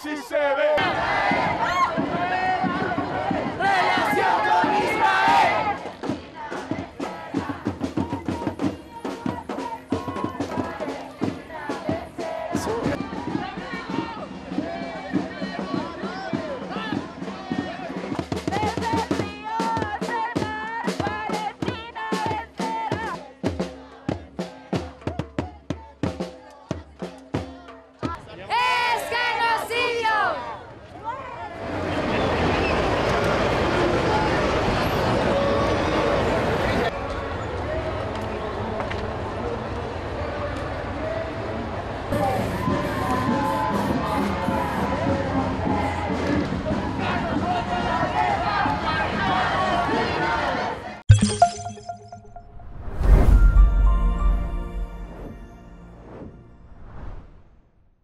así se ve. Relación con Israel.